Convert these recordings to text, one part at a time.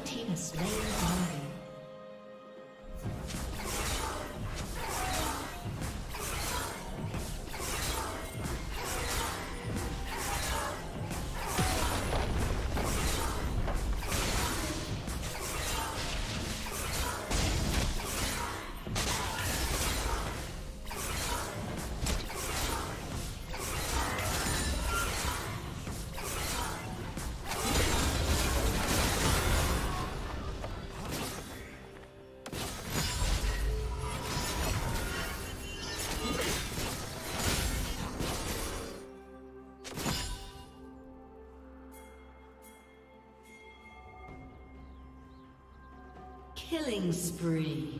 Blue team has slain the dragon. Killing spree.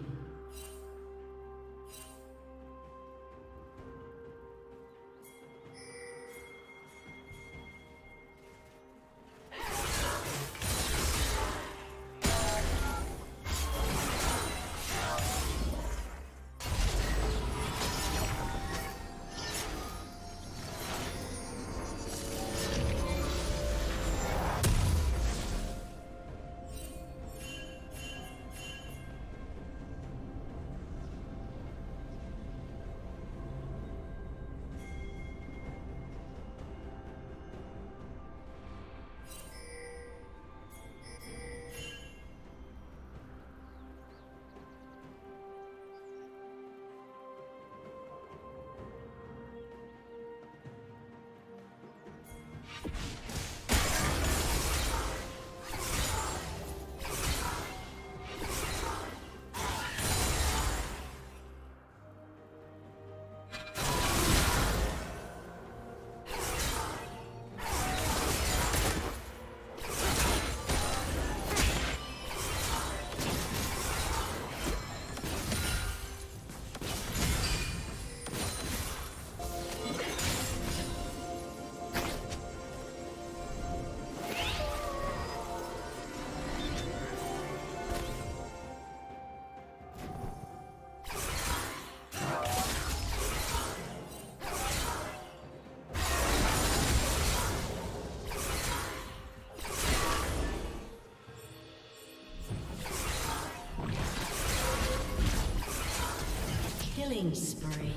Killing spree.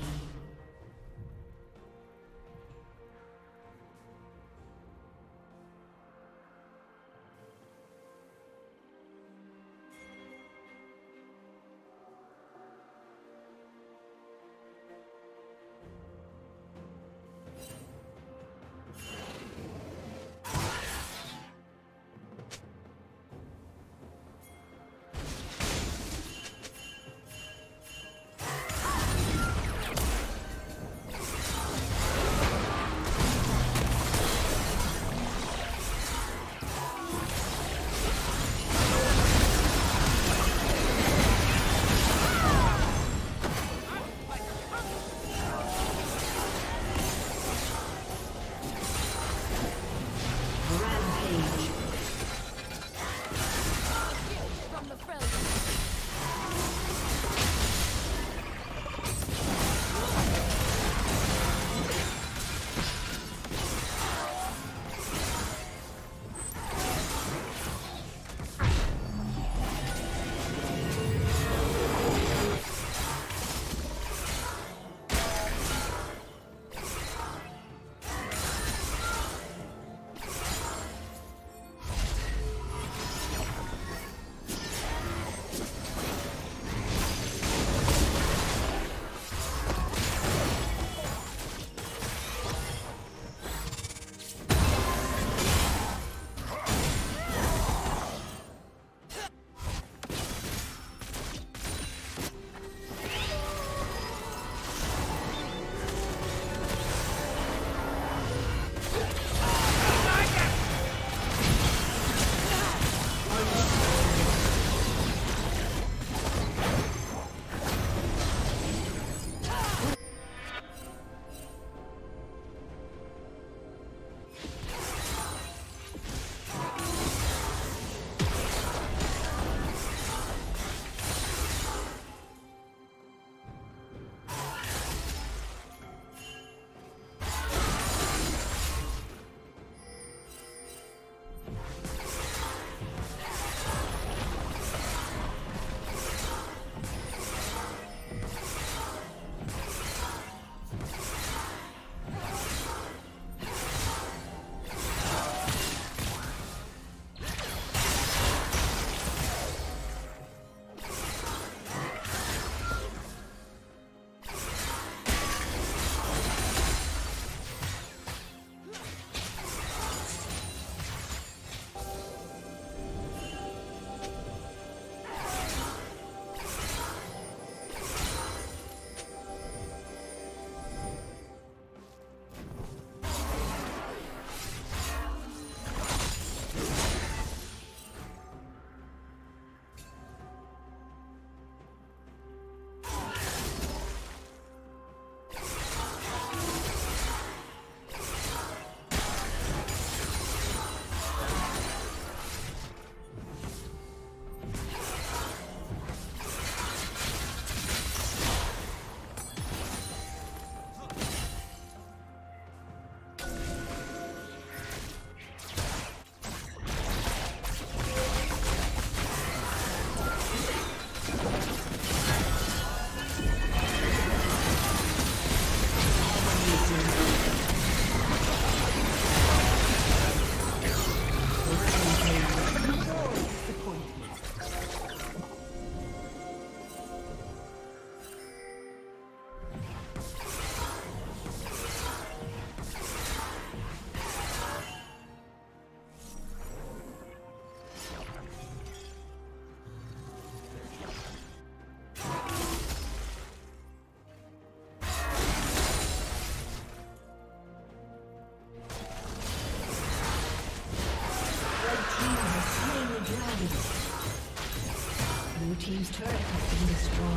team's turret has been destroyed.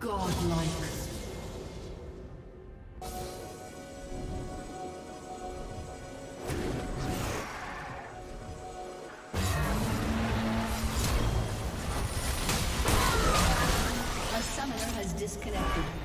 Godlike. A summoner has disconnected.